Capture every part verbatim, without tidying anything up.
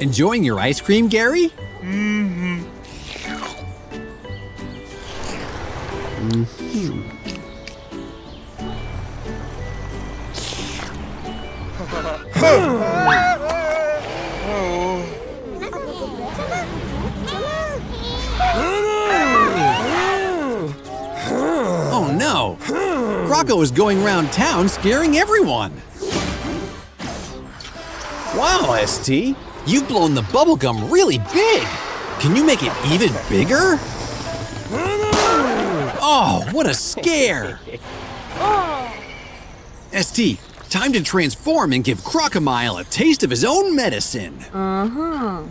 Enjoying your ice cream, Gary? Mm-hmm. Oh no! Kroko is going around town scaring everyone! Wow, S T! You've blown the bubblegum really big! Can you make it even bigger? Oh, what a scare! S T, time to transform and give Crocomile a taste of his own medicine! Uh-huh.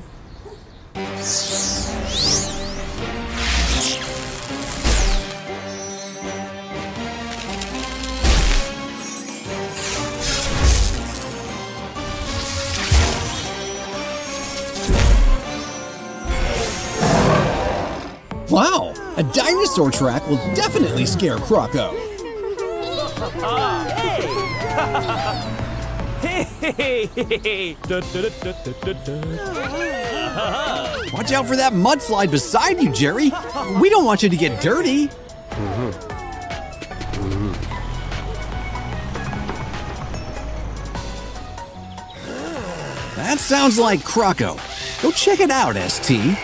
Wow! A dinosaur track will definitely scare Kroko! Watch out for that mudslide beside you, Jerry! We don't want you to get dirty! That sounds like Kroko. Go check it out, S T!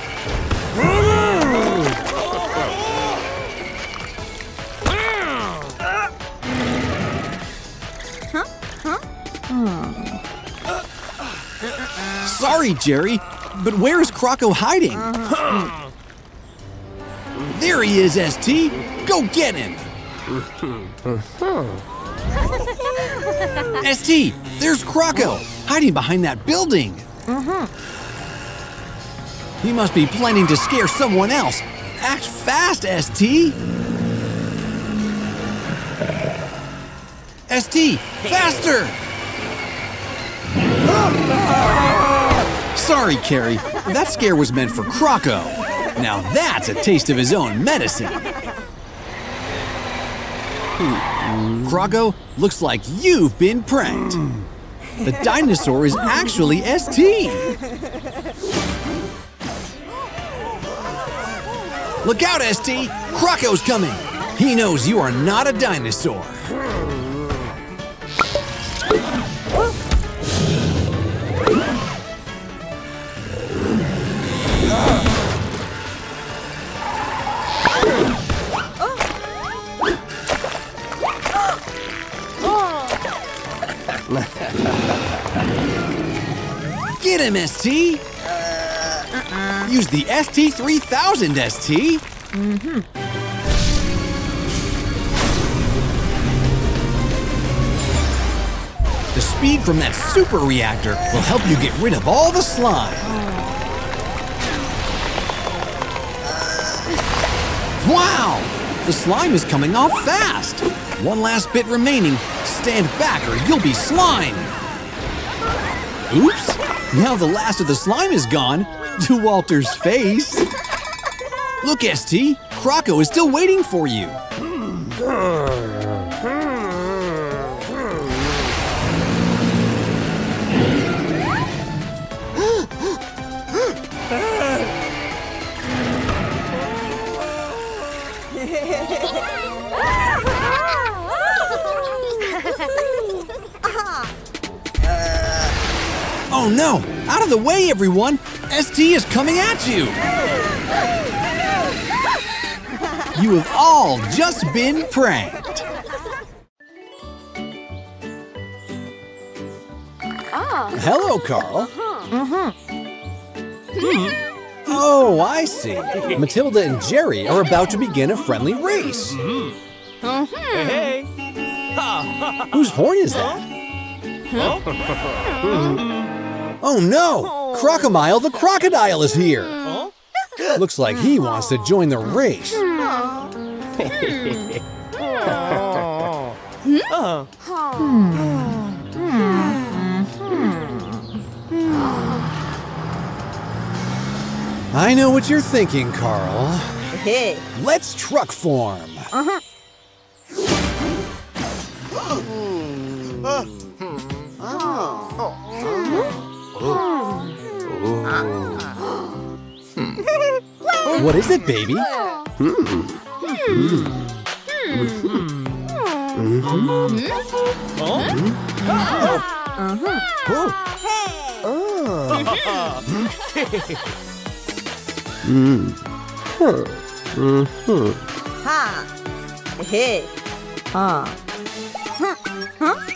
Sorry, Jerry, but where is Kroko hiding? Uh-huh. There he is, S T! Go get him! Uh-huh. S T, there's Kroko, hiding behind that building! Uh-huh. He must be planning to scare someone else! Act fast, S T! S T, faster! Sorry, Carrie. That scare was meant for Kroko. Now that's a taste of his own medicine. Kroko, looks like you've been pranked. The dinosaur is actually S T. Look out, S T! Kroko's coming! He knows you are not a dinosaur. Get him, S T! Uh-uh. Use the S T three thousand, S T! Mm-hmm. The speed from that super reactor will help you get rid of all the slime. Wow! The slime is coming off fast! One last bit remaining. Stand back or you'll be slimed! Oops! Now the last of the slime is gone, to Walter's face. Look, S T, Kroko is still waiting for you. Oh no! Out of the way, everyone! S T is coming at you! You have all just been pranked! Oh. Hello, Carl! Mm-hmm. Oh, I see. Matilda and Jerry are about to begin a friendly race. Hey! Whose horn is that? Huh? Oh no! Crocomile the crocodile is here! Huh? Looks like he wants to join the race. I know what you're thinking, Carl. Let's truck form. Uh-huh. Oh. What is it, baby?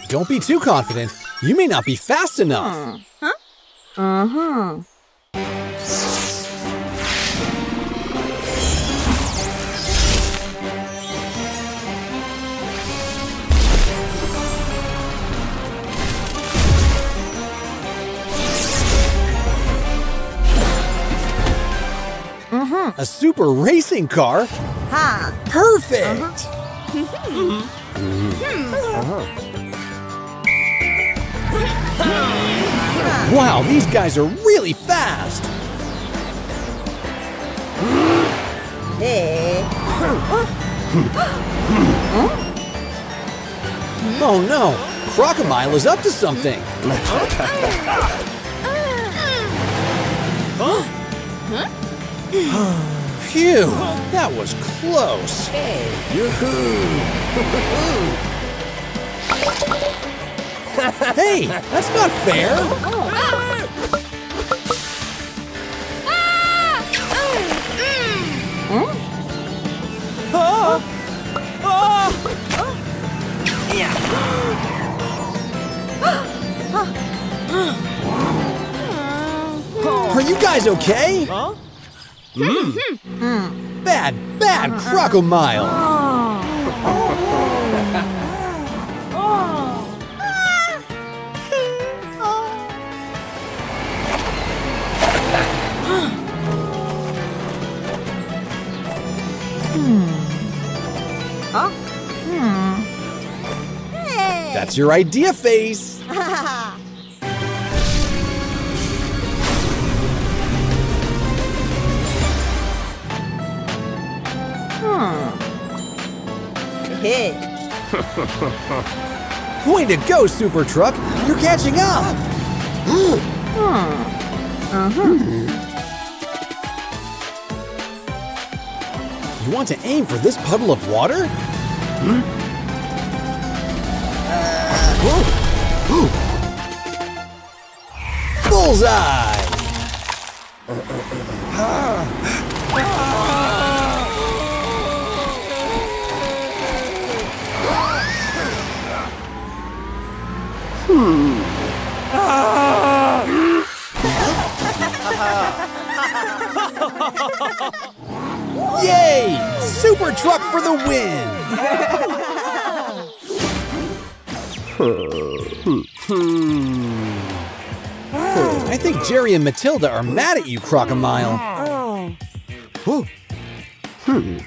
Don't be too confident. You may not be fast enough. Huh? Uh-huh. Uh-huh. A super racing car? Ha! Perfect! Uh-huh. mm-hmm. uh-huh. Uh-huh. Wow, these guys are really fast! Oh no, Crocomile is up to something! Phew, that was close! Yoo-hoo! Hey, that's not fair! Are you guys okay? Huh? Mm. Bad, bad Crocomile! That's your idea, face! hmm. Way to go, SuperTruck! You're catching up! uh-huh. You want to aim for this puddle of water? Hmm? Ooh. Bullseye! Yay! SuperTruck for the win! Hmm. Oh. I think Jerry and Matilda are mad at you, Crocomile. Oh. Oh. Hmm.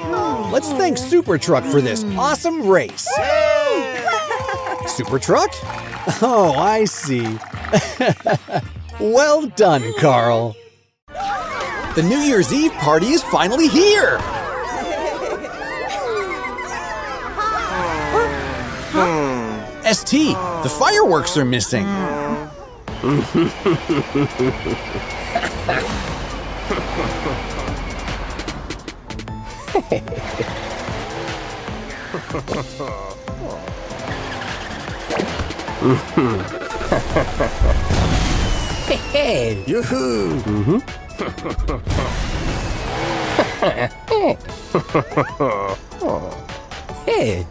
Oh. Let's thank SuperTruck for this awesome race. SuperTruck? Oh, I see. Well done, Carl. The New Year's Eve party is finally here. S T, the fireworks are missing. Hey, yoo-hoo! Hey!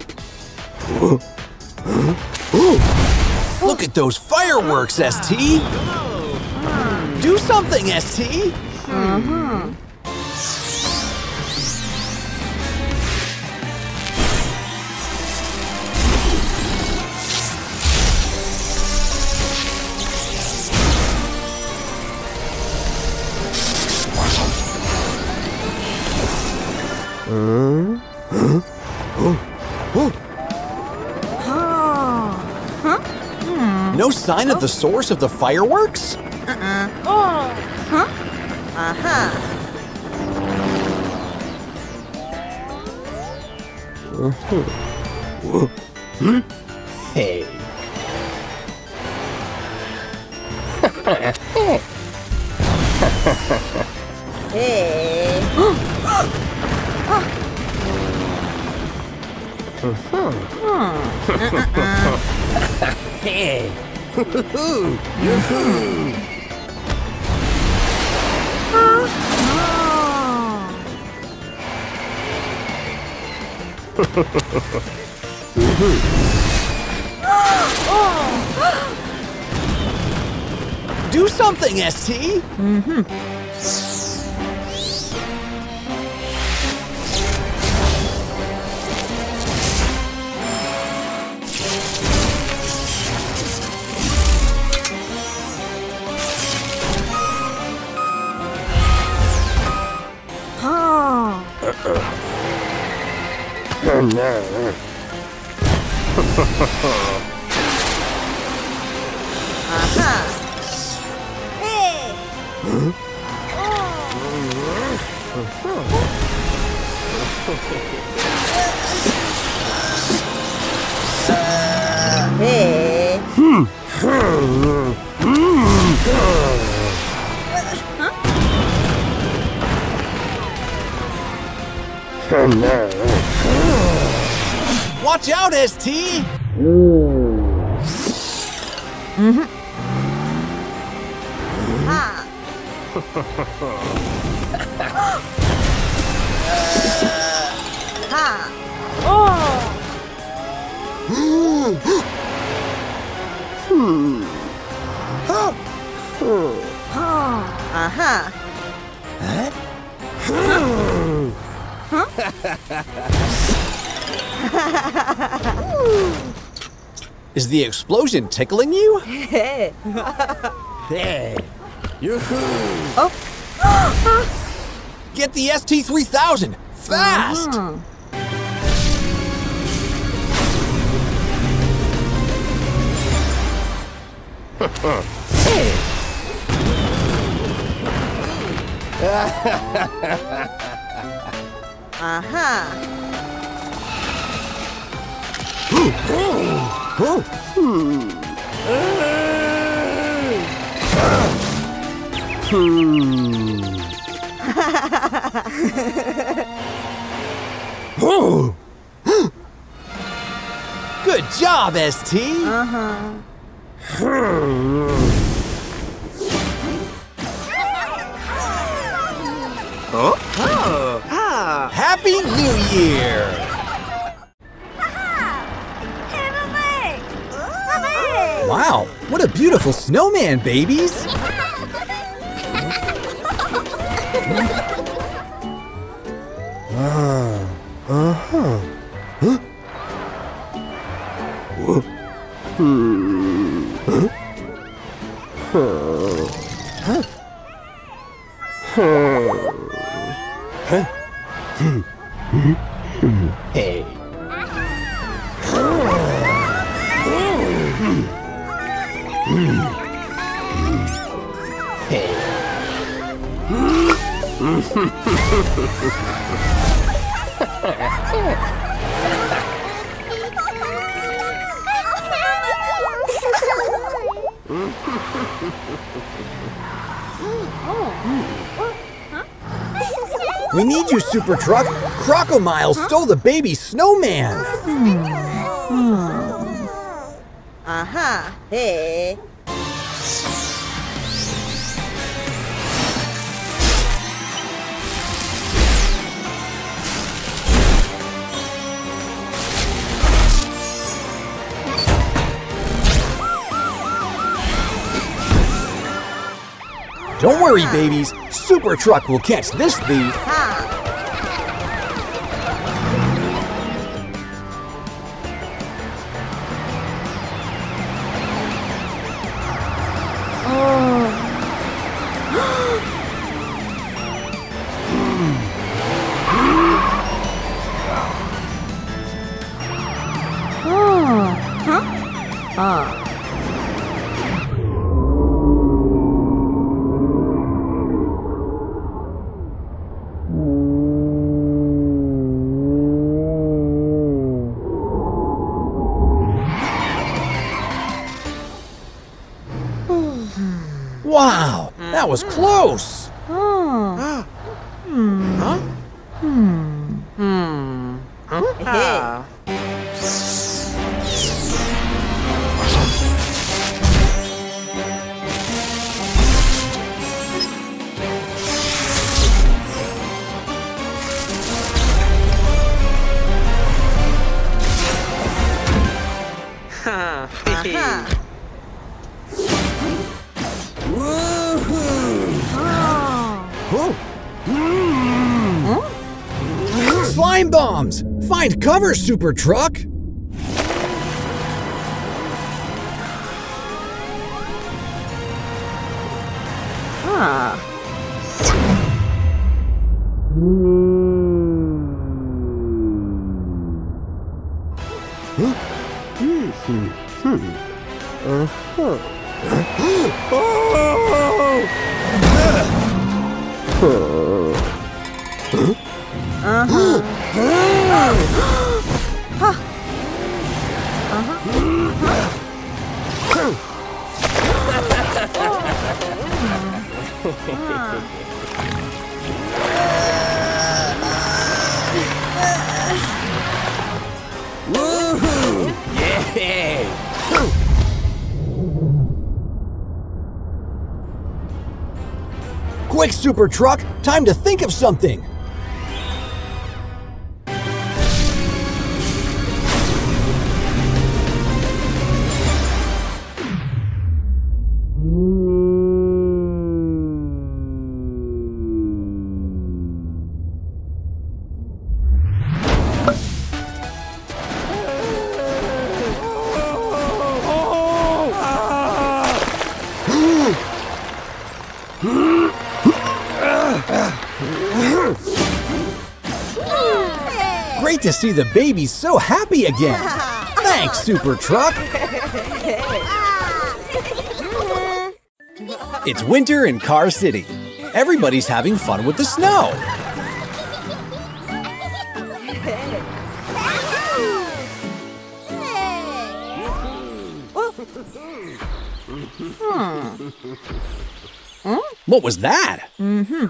Look at those fireworks, S T! Do something, S T! Uh-huh. No sign of the source of the fireworks? Uh-uh. Oh. Huh? Uh-huh. Uh-huh. Hey. Hey. Hey. Do something, S T! Mm-hmm. Aha! Huh? Uh, hey. Hmm. Huh? Watch out, S T. Mm-hmm. Aha. Huh? Huh? Is the explosion tickling you? Hey. Hey. Oh. Get the S T three thousand fast! Mm-hmm. Aha! Hmm. Oh. Good job, S T. Uh-huh. Huh? Oh. Ah. Happy New Year. Wow, what a beautiful snowman, babies. Ah, uh-huh. Huh? Whoa. Hmm. Huh? Huh? Huh? Huh? Hmm. Hmm. Hmm. Hey. We need you, SuperTruck. Crocomile stole the baby snowman. Aha! Hey. Don't worry, babies. SuperTruck will catch this thief. Wow, that was close. Huh? Huh? Hmm. Hmm. Huh? Ah. Uh-huh. Slime bombs! Find cover, SuperTruck! Huh. Uh-huh. Uh-huh. Uh-huh. Woohoo! Yeah! Quick, SuperTruck! Time to think of something! Great to see the baby so happy again. Thanks, SuperTruck. It's winter in Car City. Everybody's having fun with the snow. What was that? Mm-hmm.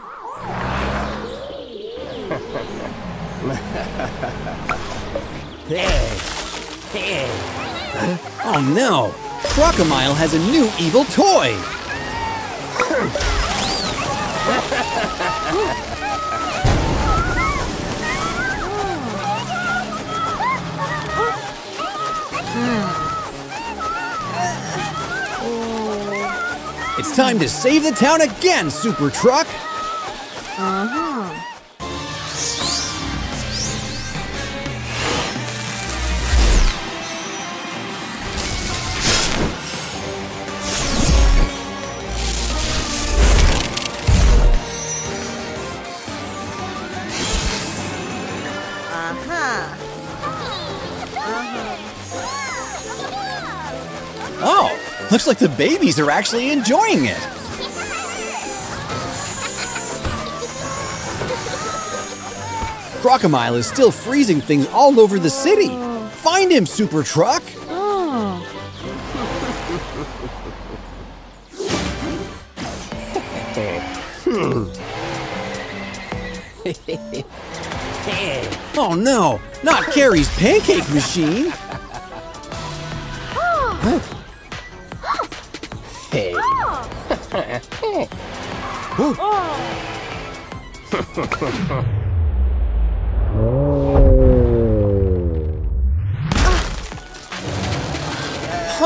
Oh no! Crocomile has a new evil toy! It's time to save the town again, SuperTruck! Uh-huh. Oh, looks like the babies are actually enjoying it. Crocomile is still freezing things all over the city. Find him, SuperTruck! Oh no, not Carrie's pancake machine!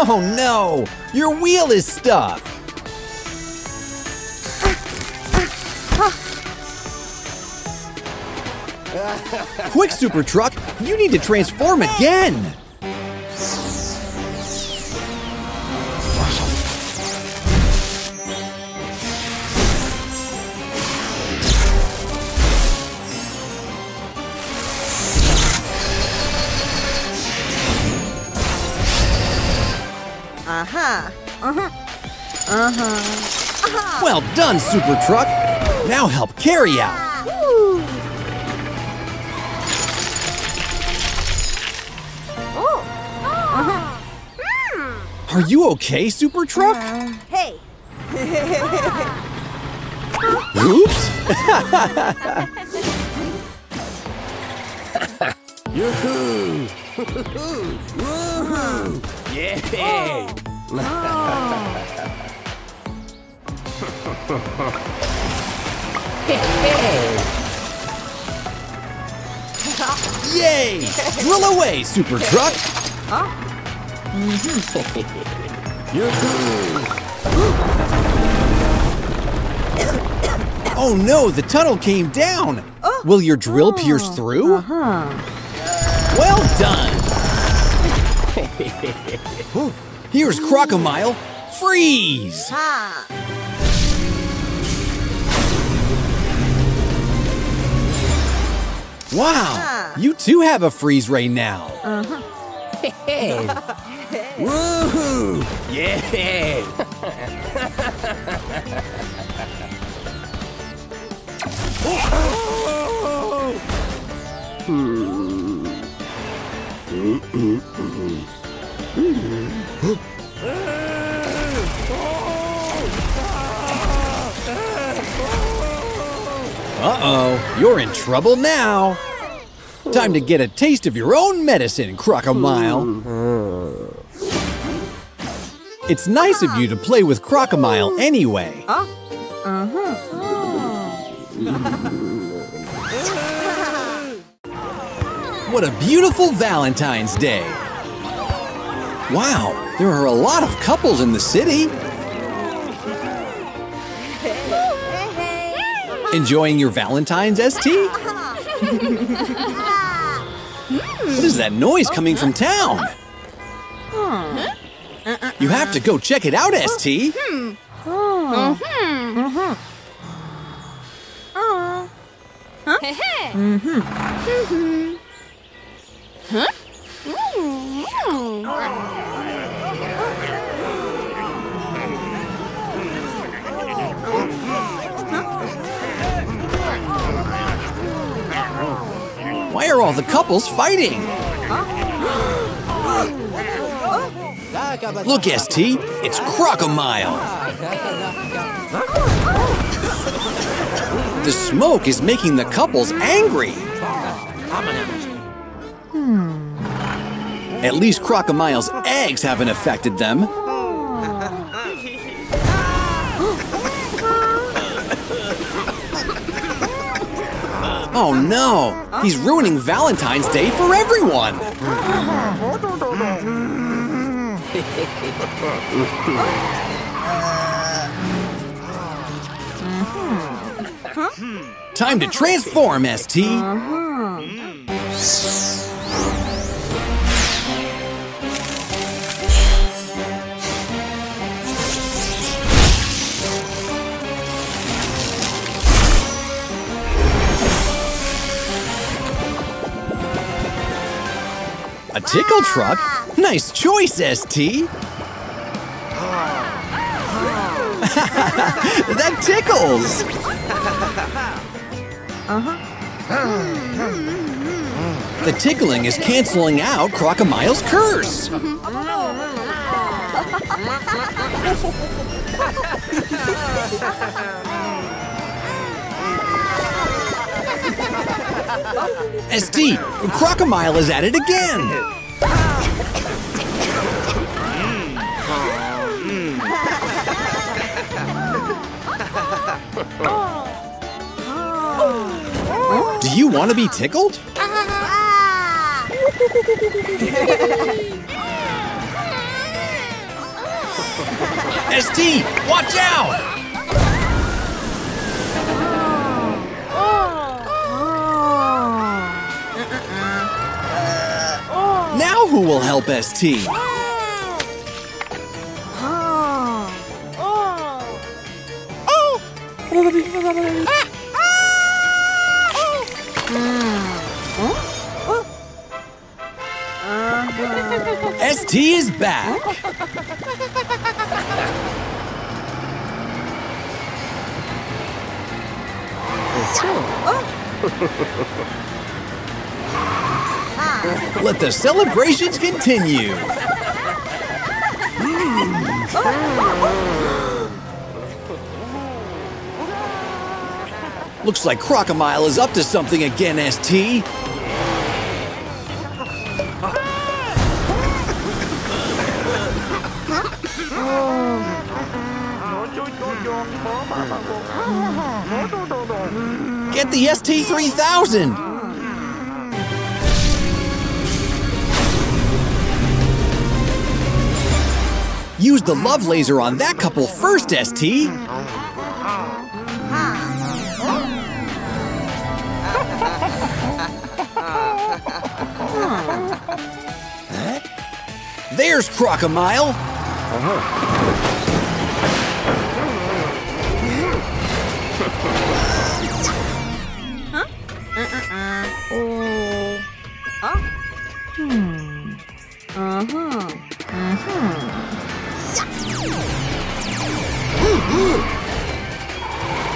Oh no! Your wheel is stuck! Quick, SuperTruck! You need to transform again! Uh-huh. Uh-huh. Uh-huh. Uh-huh. Well done, SuperTruck! Now help Carrie out! Uh-huh. Are you okay, SuperTruck? Uh, hey. Oops! Yoo-hoo! Woo-hoo! Yeah! Yay! Roll away, SuperTruck! Huh? Yoo-hoo! Oh no, the tunnel came down! Oh. Will your drill oh. pierce through? Uh-huh. Well done! Here's Crocomile. Freeze! Ha. Wow, ha. You too have a freeze ray now. Uh-huh. Woohoo! Yeah! Oh. Uh-oh, you're in trouble now. Time to get a taste of your own medicine, Crocomile. It's nice of you to play with Crocomile anyway. Uh-huh. What a beautiful Valentine's Day! Wow, there are a lot of couples in the city! Enjoying your Valentine's, S T? What is that noise coming from town? You have to go check it out, S T! Mm-hmm. Huh? Why are all the couples fighting? Look, S T, it's Crocomile. The smoke is making the couples angry. Hmm. At least Crocomile's eggs haven't affected them. Oh no, he's ruining Valentine's Day for everyone. Huh? Time to transform, S T. Uh-huh. A tickle truck? Nice choice, S T. That tickles! Uh-huh. The tickling is canceling out Crocomile's curse! S T, Crocomile is at it again! Do you want to be tickled? S T, watch out! Now who will help S T? S T is back. Let the celebrations continue. Looks like Crocomile is up to something again, S T. Get the S T three thousand! Use the love laser on that couple first, S T! There's Crocomile! Huh? Uh-uh-uh. Oh. Huh? Hmm. Uh-huh. Uh-huh.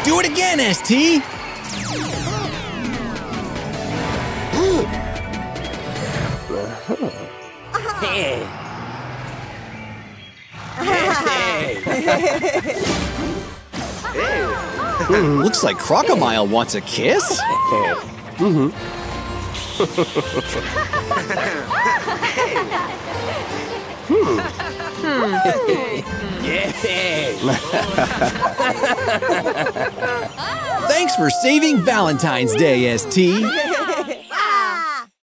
Do it again, S T! Hey. Hey. Looks like Crocomile wants a kiss? Mm-hmm. Thanks for saving Valentine's Day, S T.